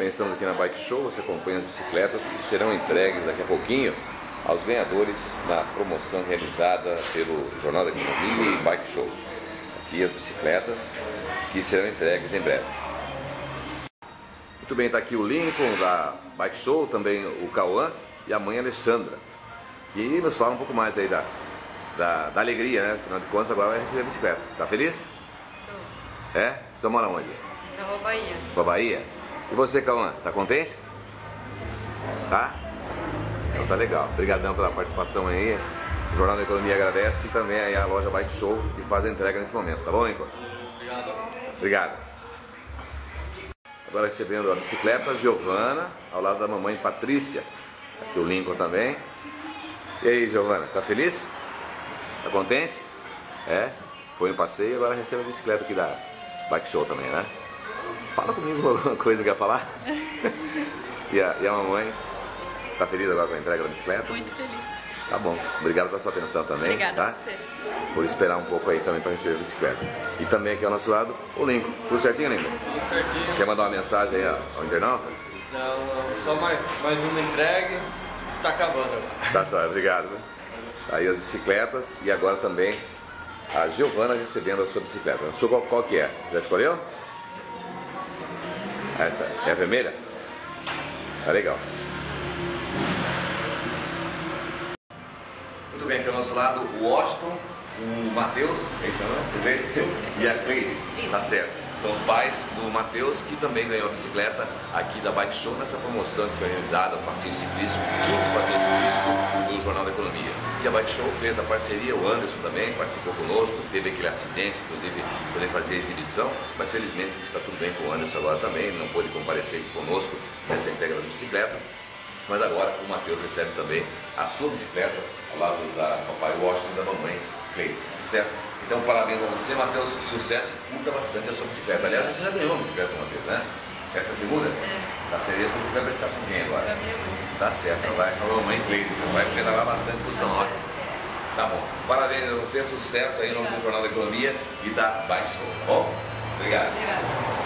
bem, estamos aqui na Bike Show, você acompanha as bicicletas que serão entregues daqui a pouquinho aos ganhadores na promoção realizada pelo Jornal da Economia e Bike Show. Aqui as bicicletas que serão entregues em breve. Muito bem, está aqui o Lincoln da Bike Show, também o Cauã e a mãe Alexandra, que nos fala um pouco mais aí da alegria, né? Afinal de contas, agora vai receber a bicicleta. Tá feliz? Estou. É? Você mora onde? Na Bahia. Na Bahia? E você, Cauã, tá contente? Tá? Então tá legal. Obrigadão pela participação aí. O Jornal da Economia agradece e também aí a loja Bike Show que faz a entrega nesse momento. Tá bom, Lincoln? Obrigado. Obrigado. Agora recebendo a bicicleta Giovana, ao lado da mamãe Patrícia. Aqui o Lincoln também. E aí, Giovana, tá feliz? Tá contente? É? Foi um passeio e agora recebe a bicicleta aqui da Bike Show também, né? Fala comigo alguma coisa que quer falar. E a mamãe? Tá feliz agora com a entrega da bicicleta? Muito feliz. Tá bom. Obrigado pela sua atenção também. Obrigada, tá? Você. Por esperar um pouco aí também para receber a bicicleta. E também aqui ao nosso lado, o Lincoln. Tudo certinho, Lincoln? Tudo certinho. Quer mandar uma mensagem aí ao internauta? Não, só mais uma entregue. Tá acabando agora. Tá só, obrigado. Né? Aí as bicicletas e agora também a Giovana recebendo a sua bicicleta. A sua qual que é? Já escolheu? Essa é a vermelha? Tá legal. Muito bem, aqui ao nosso lado o Washington, o Matheus, e a Cleide. Tá certo. São os pais do Matheus, que também ganhou a bicicleta aqui da Bike Show nessa promoção que foi realizada, o passeio ciclístico e outro passeio ciclístico do Jornal da Economia. E a Bike Show fez a parceria, o Anderson também participou conosco, teve aquele acidente, inclusive, quando ele fazia a exibição, mas felizmente está tudo bem com o Anderson agora também, não pôde comparecer conosco nessa entrega das bicicletas. Mas agora o Matheus recebe também a sua bicicleta ao lado da papai Washington e da mamãe Cleide, certo? Então, parabéns a você, Matheus, sucesso, curta bastante a sua bicicleta. Aliás, você já ganhou uma bicicleta uma vez, né? Essa segunda? É. Tá, seria essa bicicleta vai ficar com quem agora? Pra minha mãe. Tá certo, ela vai com a mamãe Cleide, vai pedalar bastante por São Roque. Tá bom. Parabéns a você, sucesso aí no Jornal da Economia e da Bike Show, tá bom? Obrigado. Obrigado.